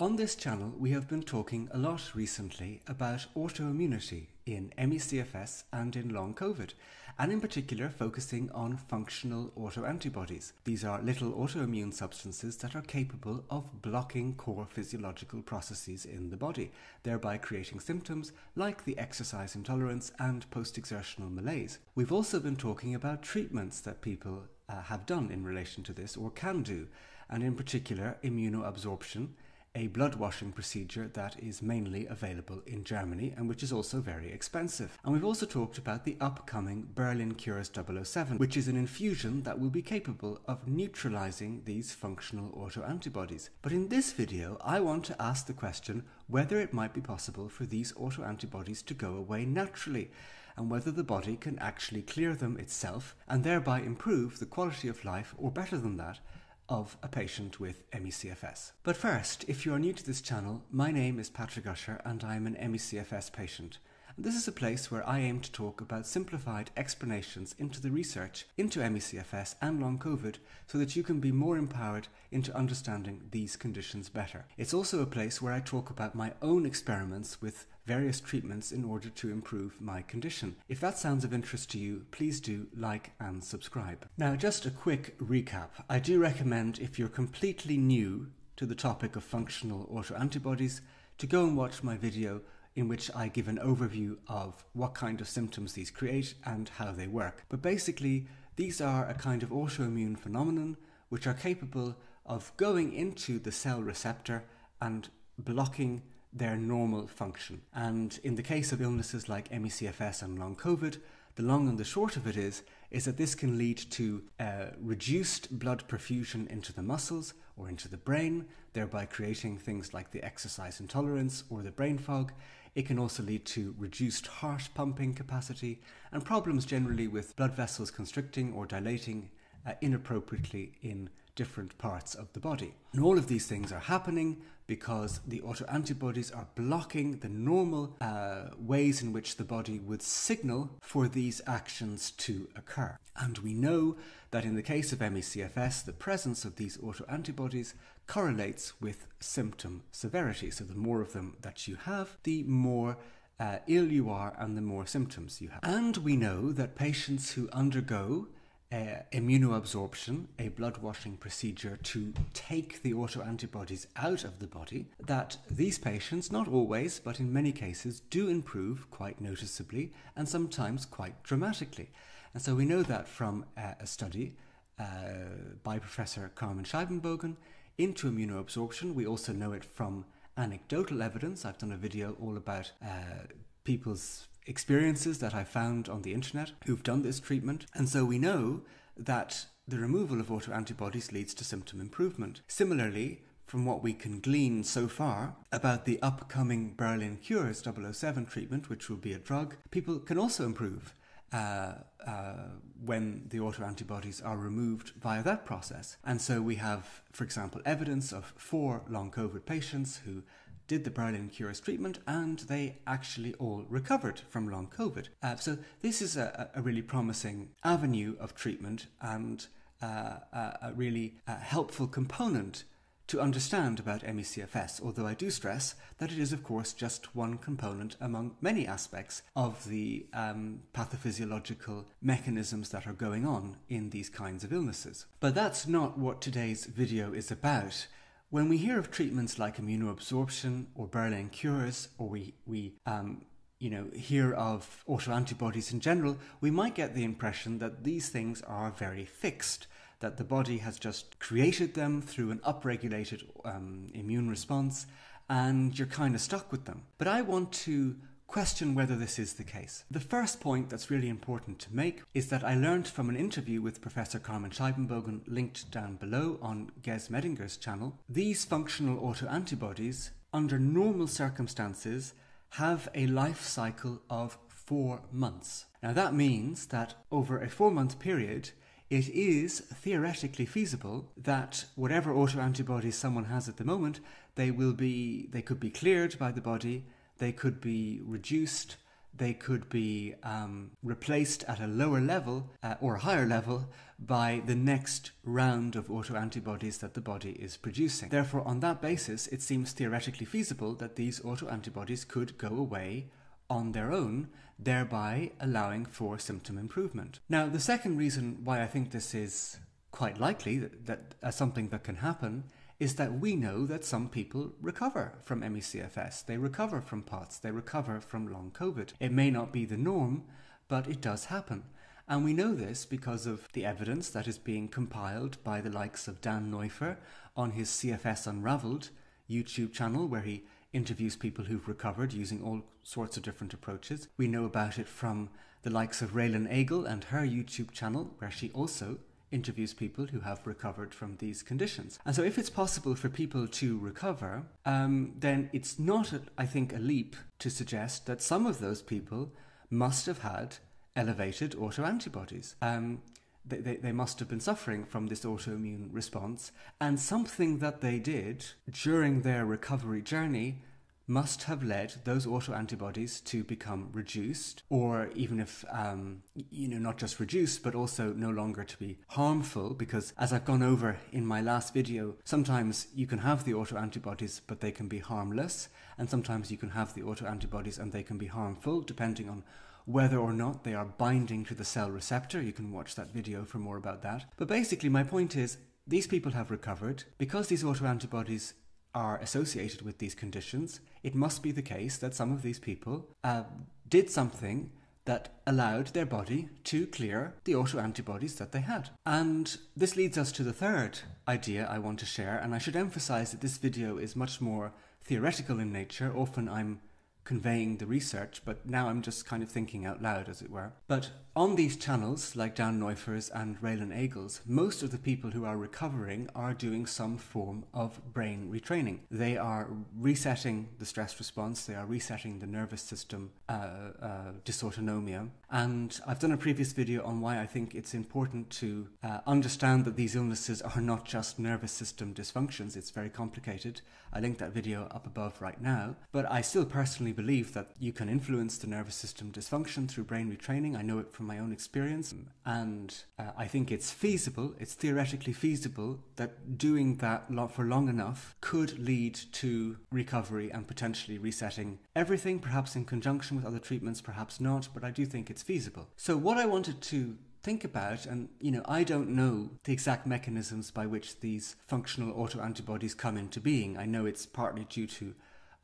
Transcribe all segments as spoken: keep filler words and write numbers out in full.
On this channel, we have been talking a lot recently about autoimmunity in M E C F S and in long COVID, and in particular focusing on functional autoantibodies. These are little autoimmune substances that are capable of blocking core physiological processes in the body, thereby creating symptoms like the exercise intolerance and post-exertional malaise. We've also been talking about treatments that people uh, have done in relation to this or can do, and in particular immunoabsorption, a blood washing procedure that is mainly available in Germany and which is also very expensive. And we've also talked about the upcoming Berlin Cures double oh seven, which is an infusion that will be capable of neutralizing these functional autoantibodies. But in this video, I want to ask the question whether it might be possible for these autoantibodies to go away naturally, and whether the body can actually clear them itself and thereby improve the quality of life, or better than that, of a patient with M E C F S. But first, if you are new to this channel, my name is Patrick Usher and I am an M E C F S patient. And this is a place where I aim to talk about simplified explanations into the research into M E C F S and long COVID so that you can be more empowered into understanding these conditions better. It's also a place where I talk about my own experiments with various treatments in order to improve my condition. If that sounds of interest to you, please do like and subscribe. Now, just a quick recap. I do recommend, if you're completely new to the topic of functional autoantibodies, to go and watch my video in which I give an overview of what kind of symptoms these create and how they work. But basically, these are a kind of autoimmune phenomenon which are capable of going into the cell receptor and blocking their normal function. And in the case of illnesses like M E C F S and long COVID, the long and the short of it is, is that this can lead to uh, reduced blood perfusion into the muscles or into the brain, thereby creating things like the exercise intolerance or the brain fog. It can also lead to reduced heart pumping capacity and problems generally with blood vessels constricting or dilating uh, inappropriately in different parts of the body. And all of these things are happening because the autoantibodies are blocking the normal uh, ways in which the body would signal for these actions to occur. And we know that in the case of M E C F S, the presence of these autoantibodies correlates with symptom severity. So the more of them that you have, the more uh, ill you are and the more symptoms you have. And we know that patients who undergo Uh, immunoabsorption, a blood washing procedure to take the autoantibodies out of the body, that these patients, not always, but in many cases, do improve quite noticeably and sometimes quite dramatically. And so we know that from uh, a study uh, by Professor Carmen Scheibenbogen into immunoabsorption. We also know it from anecdotal evidence. I've done a video all about uh, people's experiences that I found on the internet who've done this treatment. And so we know that the removal of autoantibodies leads to symptom improvement. Similarly, from what we can glean so far about the upcoming Berlin Cures double oh seven treatment, which will be a drug, people can also improve uh, uh, when the autoantibodies are removed via that process. And so we have, for example, evidence of four long COVID patients who did the Berlin Cures treatment and they actually all recovered from long COVID. Uh, so this is a, a really promising avenue of treatment and uh, a, a really uh, helpful component to understand about M E C F S, although I do stress that it is, of course, just one component among many aspects of the um, pathophysiological mechanisms that are going on in these kinds of illnesses. But that's not what today's video is about. When we hear of treatments like immunoabsorption or Berlin Cures, or we, we um, you know, hear of autoantibodies in general, we might get the impression that these things are very fixed, that the body has just created them through an upregulated um, immune response, and you're kind of stuck with them. But I want to question whether this is the case. The first point that's really important to make is that I learned from an interview with Professor Carmen Scheibenbogen, linked down below on Gez Medinger's channel, these functional autoantibodies, under normal circumstances, have a life cycle of four months. Now that means that over a four-month period, it is theoretically feasible that whatever autoantibodies someone has at the moment, they will be, they could be cleared by the body. They could be reduced, they could be um, replaced at a lower level uh, or a higher level by the next round of autoantibodies that the body is producing. Therefore, on that basis, it seems theoretically feasible that these autoantibodies could go away on their own, thereby allowing for symptom improvement. Now, the second reason why I think this is quite likely that, that uh, something that can happen is that we know that some people recover from M E C F S, they recover from POTS, they recover from Long Covid. It may not be the norm, but it does happen. And we know this because of the evidence that is being compiled by the likes of Dan Neuffer on his C F S Unravelled YouTube channel, where he interviews people who've recovered using all sorts of different approaches. We know about it from the likes of Raelan Agle and her YouTube channel, where she also interviews people who have recovered from these conditions. And so if it's possible for people to recover, um, then it's not, I think, a leap to suggest that some of those people must have had elevated autoantibodies. Um, they, they, they must have been suffering from this autoimmune response, and something that they did during their recovery journey must have led those autoantibodies to become reduced, or even if, um, you know, not just reduced, but also no longer to be harmful, because as I've gone over in my last video, sometimes you can have the autoantibodies, but they can be harmless, and sometimes you can have the autoantibodies and they can be harmful, depending on whether or not they are binding to the cell receptor. You can watch that video for more about that. But basically, my point is, these people have recovered. Because these autoantibodies are associated with these conditions, it must be the case that some of these people uh, did something that allowed their body to clear the autoantibodies that they had. And this leads us to the third idea I want to share, and I should emphasize that this video is much more theoretical in nature. Often I'm conveying the research, but now I'm just kind of thinking out loud, as it were. But on these channels, like Dan Neuffer's and Raelan Agle's, most of the people who are recovering are doing some form of brain retraining. They are resetting the stress response, they are resetting the nervous system uh, uh, dysautonomia. And I've done a previous video on why I think it's important to uh, understand that these illnesses are not just nervous system dysfunctions. It's very complicated. I linked that video up above right now, but I still personally believe that you can influence the nervous system dysfunction through brain retraining. I know it from my own experience, and uh, I think it's feasible, it's theoretically feasible, that doing that for long enough could lead to recovery and potentially resetting everything, perhaps in conjunction with other treatments, perhaps not, but I do think it's feasible. So what I wanted to think about, and you know, I don't know the exact mechanisms by which these functional autoantibodies come into being. I know it's partly due to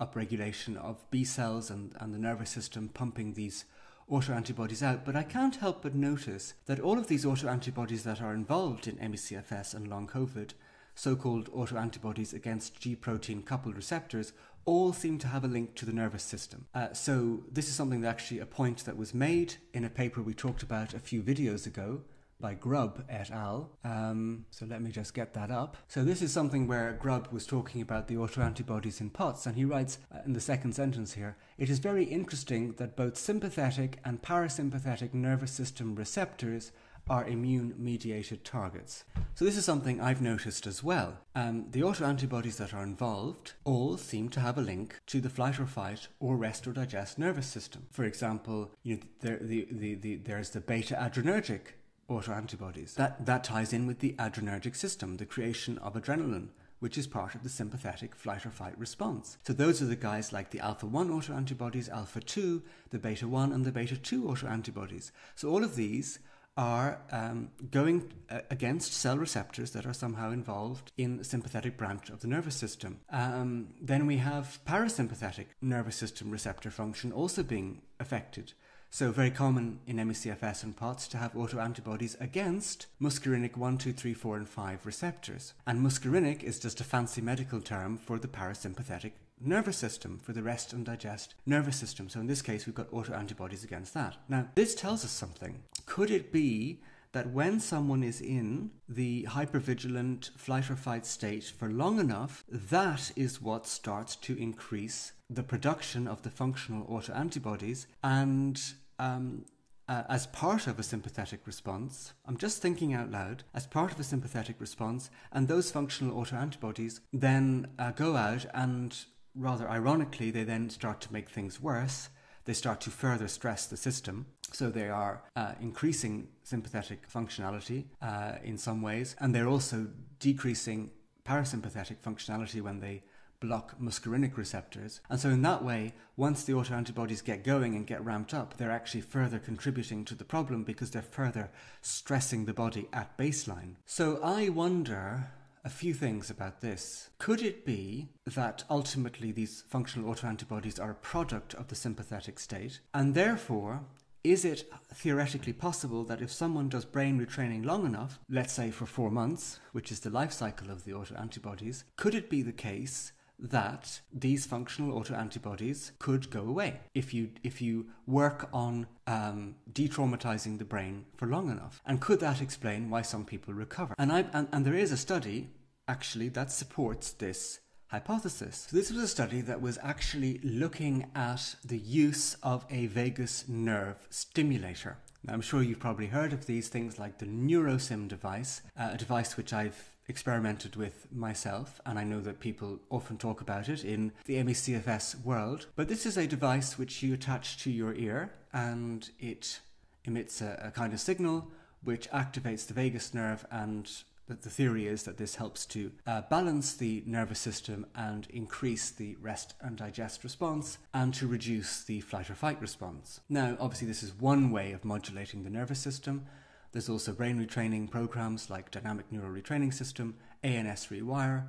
upregulation of B cells and, and the nervous system pumping these autoantibodies out, but I can't help but notice that all of these autoantibodies that are involved in M E C F S and Long Covid, so-called autoantibodies against G protein coupled receptors, all seem to have a link to the nervous system. Uh, so this is something that actually a point that was made in a paper we talked about a few videos ago by Grubb et al. Um, so let me just get that up. So this is something where Grubb was talking about the autoantibodies in POTS, and he writes uh, in the second sentence here, "It is very interesting that both sympathetic and parasympathetic nervous system receptors are immune-mediated targets." So this is something I've noticed as well. Um, the autoantibodies that are involved all seem to have a link to the flight or fight or rest or digest nervous system. For example, you know, there, the, the, the, there's the beta-adrenergic autoantibodies. That, that ties in with the adrenergic system, the creation of adrenaline, which is part of the sympathetic flight or fight response. So those are the guys like the alpha one autoantibodies, alpha two, the beta one and the beta two autoantibodies. So all of these are um, going uh, against cell receptors that are somehow involved in the sympathetic branch of the nervous system. Um, then we have parasympathetic nervous system receptor function also being affected. So very common in M E C F S and POTS to have autoantibodies against muscarinic one, two, three, four and five receptors. And muscarinic is just a fancy medical term for the parasympathetic nervous system, for the rest and digest nervous system. So in this case, we've got autoantibodies against that. Now, this tells us something. Could it be that when someone is in the hypervigilant flight or fight state for long enough, that is what starts to increase the production of the functional autoantibodies, and um, uh, as part of a sympathetic response, I'm just thinking out loud, as part of a sympathetic response, and those functional autoantibodies then uh, go out and, rather ironically, they then start to make things worse. they start to further stress the system. So they are uh, increasing sympathetic functionality uh, in some ways, and they're also decreasing parasympathetic functionality when they block muscarinic receptors. And so in that way, once the autoantibodies get going and get ramped up, they're actually further contributing to the problem because they're further stressing the body at baseline. So I wonder a few things about this. Could it be that ultimately these functional autoantibodies are a product of the sympathetic state? And therefore, is it theoretically possible that if someone does brain retraining long enough, let's say for four months, which is the life cycle of the autoantibodies, could it be the case that these functional autoantibodies could go away if you if you work on um, de-traumatizing the brain for long enough? And could that explain why some people recover? And, I, and, and there is a study, actually, that supports this hypothesis. So this was a study that was actually looking at the use of a vagus nerve stimulator. Now, I'm sure you've probably heard of these things like the Nurosym device, uh, a device which I've experimented with myself, and I know that people often talk about it in the M E C F S world. But this is a device which you attach to your ear, and it emits a, a kind of signal which activates the vagus nerve, and that the theory is that this helps to uh, balance the nervous system and increase the rest and digest response and to reduce the flight or fight response. Now, obviously this is one way of modulating the nervous system. There's also brain retraining programs like Dynamic Neural Retraining System, A N S Rewire,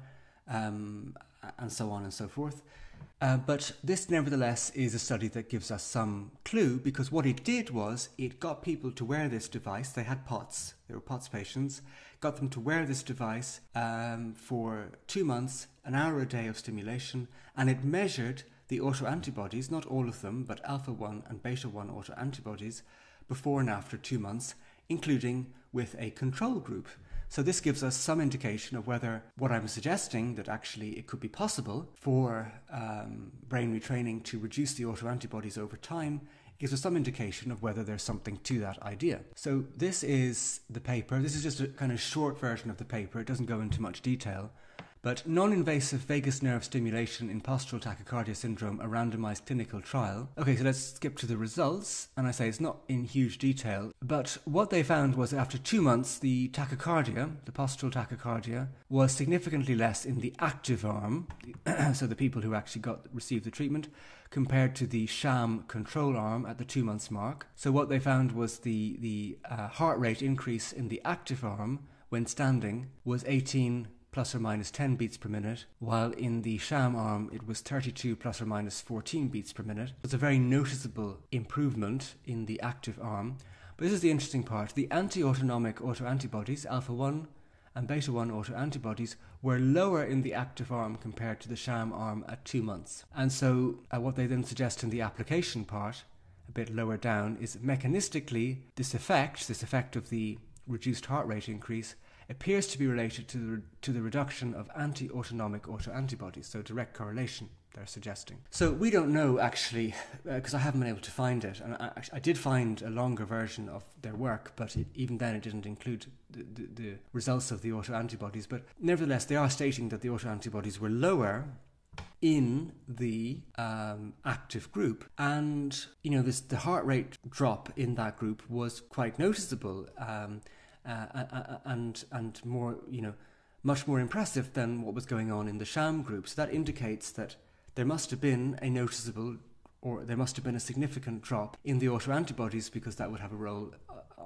um, and so on and so forth. Uh, but this nevertheless is a study that gives us some clue, because what it did was it got people to wear this device. They had POTS, they were POTS patients, got them to wear this device um, for two months, an hour a day of stimulation, and it measured the autoantibodies, not all of them, but alpha one and beta one autoantibodies before and after two months, including with a control group. So this gives us some indication of whether what I'm suggesting, that actually it could be possible for um, brain retraining to reduce the autoantibodies over time, gives us some indication of whether there's something to that idea. So this is the paper. This is just a kind of short version of the paper. It doesn't go into much detail. But non-invasive vagus nerve stimulation in postural tachycardia syndrome, a randomized clinical trial. Okay, so let's skip to the results. And I say it's not in huge detail, but what they found was after two months, the tachycardia, the postural tachycardia, was significantly less in the active arm, so the people who actually got received the treatment, compared to the sham control arm at the two months mark. So what they found was the, the uh, heart rate increase in the active arm when standing was eighteen plus or minus ten beats per minute, while in the sham arm it was thirty-two plus or minus fourteen beats per minute. It's a very noticeable improvement in the active arm. But this is the interesting part. The anti-autonomic autoantibodies, alpha one and beta one autoantibodies, were lower in the active arm compared to the sham arm at two months. And so uh, what they then suggest in the application part, a bit lower down, is mechanistically this effect, this effect of the reduced heart rate increase, appears to be related to the, to the reduction of anti-autonomic autoantibodies, so direct correlation, they're suggesting. So we don't know, actually, because uh, I haven't been able to find it, and I, I did find a longer version of their work, but it, even then it didn't include the, the, the results of the autoantibodies. But nevertheless, they are stating that the autoantibodies were lower in the um, active group, and, you know, this, the heart rate drop in that group was quite noticeable, um, Uh, and and more, you know, much more impressive than what was going on in the sham group. So that indicates that there must have been a noticeable, or there must have been a significant drop in the autoantibodies, because that would have a role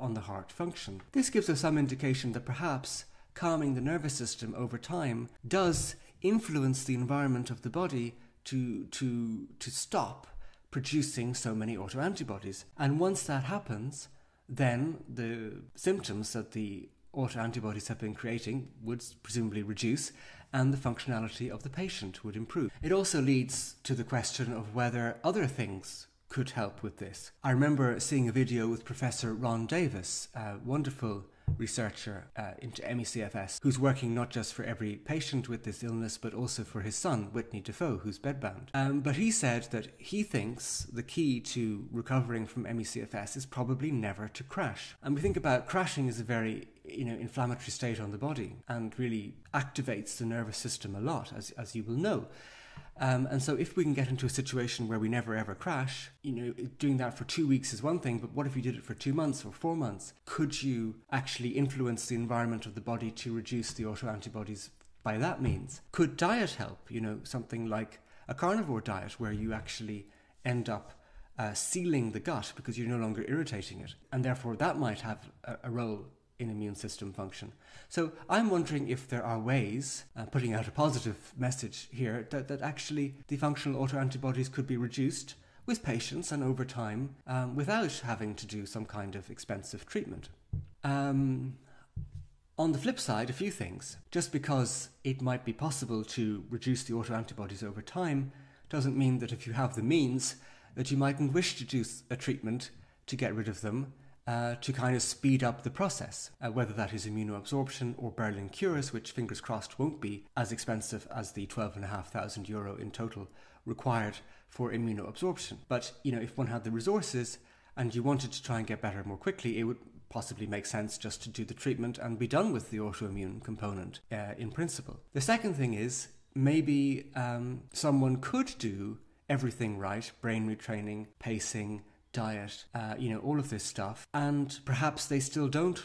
on the heart function. This gives us some indication that perhaps calming the nervous system over time does influence the environment of the body to to to stop producing so many autoantibodies. And once that happens, then the symptoms that the autoantibodies have been creating would presumably reduce, and the functionality of the patient would improve. It also leads to the question of whether other things could help with this. I remember seeing a video with Professor Ron Davis, a wonderful researcher uh, into M E C F S, who's working not just for every patient with this illness, but also for his son, Whitney Defoe, who's bedbound. Um, but he said that he thinks the key to recovering from M E C F S is probably never to crash. And we think about crashing as a very, you know, inflammatory state on the body, and really activates the nervous system a lot, as, as you will know. Um, and so if we can get into a situation where we never ever crash, you know, doing that for two weeks is one thing, but what if you did it for two months or four months? Could you actually influence the environment of the body to reduce the autoantibodies by that means? Could diet help? You know, something like a carnivore diet where you actually end up uh, sealing the gut because you're no longer irritating it. And therefore that might have a, a role in immune system function. So I'm wondering if there are ways, uh, putting out a positive message here, that, that actually the functional autoantibodies could be reduced with patience and over time um, without having to do some kind of expensive treatment. Um, on the flip side, a few things. Just because it might be possible to reduce the autoantibodies over time doesn't mean that if you have the means that you mightn't wish to do a treatment to get rid of them, Uh, to kind of speed up the process, uh, whether that is immunoabsorption or Berlin Cures, which fingers crossed won't be as expensive as the twelve thousand five hundred euro in total required for immunoabsorption. But, you know, if one had the resources and you wanted to try and get better more quickly, it would possibly make sense just to do the treatment and be done with the autoimmune component uh, in principle. The second thing is maybe um, someone could do everything right, brain retraining, pacing, diet, uh, you know, all of this stuff, and perhaps they still don't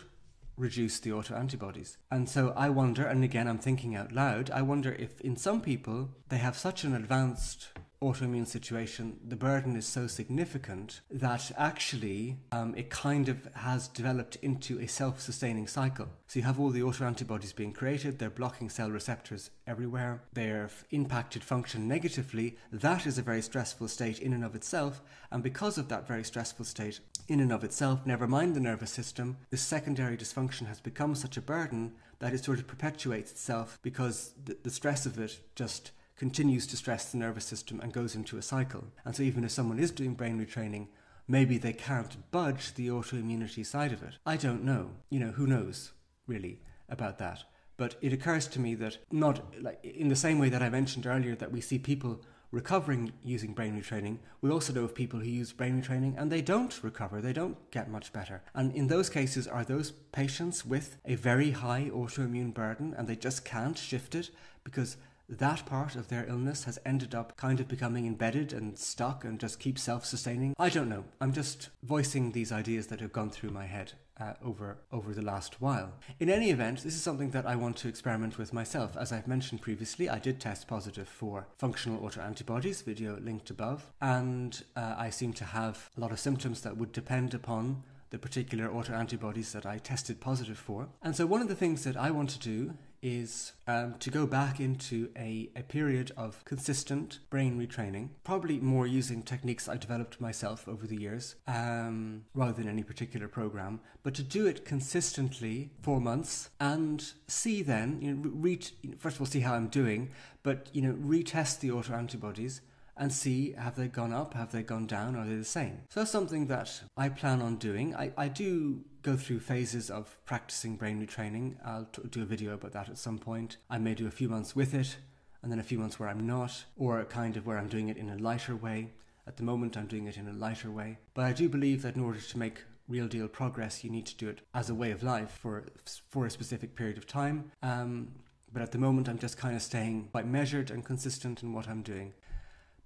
reduce the autoantibodies. And so I wonder, and again I'm thinking out loud, I wonder if in some people they have such an advanced autoimmune situation, the burden is so significant that actually um, it kind of has developed into a self-sustaining cycle. So you have all the autoantibodies being created, they're blocking cell receptors everywhere, they've impacted function negatively. That is a very stressful state in and of itself, and because of that very stressful state in and of itself, never mind the nervous system, the secondary dysfunction has become such a burden that it sort of perpetuates itself because the, the stress of it just continues to stress the nervous system and goes into a cycle. And so even if someone is doing brain retraining, maybe they can't budge the autoimmunity side of it. I don't know. You know, who knows really about that? But it occurs to me that not like in the same way that I mentioned earlier that we see people recovering using brain retraining, we also know of people who use brain retraining and they don't recover, they don't get much better. And in those cases, are those patients with a very high autoimmune burden and they just can't shift it because that part of their illness has ended up kind of becoming embedded and stuck and just keeps self-sustaining? I don't know. I'm just voicing these ideas that have gone through my head uh, over, over the last while. In any event, this is something that I want to experiment with myself. As I've mentioned previously, I did test positive for functional autoantibodies, video linked above, and uh, I seem to have a lot of symptoms that would depend upon the particular autoantibodies that I tested positive for. And so one of the things that I want to do is um, to go back into a, a period of consistent brain retraining, probably more using techniques I developed myself over the years, um, rather than any particular program, but to do it consistently for months and see then, you know, re you know, first of all, see how I'm doing, but, you know, retest the autoantibodies and see, have they gone up, have they gone down, are they the same? So that's something that I plan on doing. I, I do go through phases of practicing brain retraining. I'll t do a video about that at some point. I may do a few months with it, and then a few months where I'm not, or kind of where I'm doing it in a lighter way. At the moment, I'm doing it in a lighter way. But I do believe that in order to make real deal progress, you need to do it as a way of life for, for a specific period of time. Um, but at the moment, I'm just kind of staying quite measured and consistent in what I'm doing.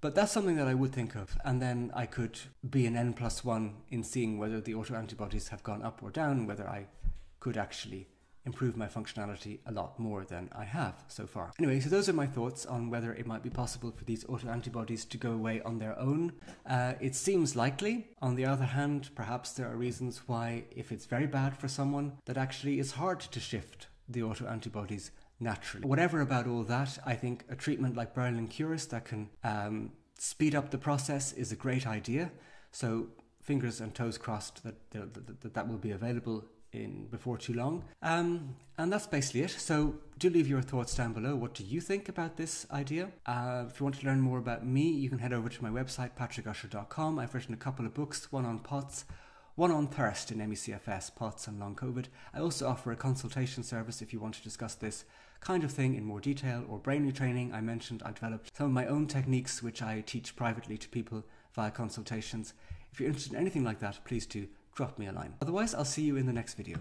But that's something that I would think of, and then I could be an N plus one in seeing whether the autoantibodies have gone up or down, whether I could actually improve my functionality a lot more than I have so far. Anyway, so those are my thoughts on whether it might be possible for these autoantibodies to go away on their own. Uh, it seems likely. On the other hand, perhaps there are reasons why, if it's very bad for someone, that actually it's hard to shift the autoantibodies naturally. Whatever about all that, I think a treatment like Berlin Cures that can um, speed up the process is a great idea. So fingers and toes crossed that that, that, that will be available in before too long. Um, and that's basically it. So do leave your thoughts down below. What do you think about this idea? Uh, if you want to learn more about me, you can head over to my website, patrick usher dot com. I've written a couple of books, one on POTS, one on thirst in M E C F S, POTS and Long Covid. I also offer a consultation service if you want to discuss this kind of thing in more detail, or brain retraining. I mentioned I developed some of my own techniques which I teach privately to people via consultations. If you're interested in anything like that, please do drop me a line. Otherwise, I'll see you in the next video.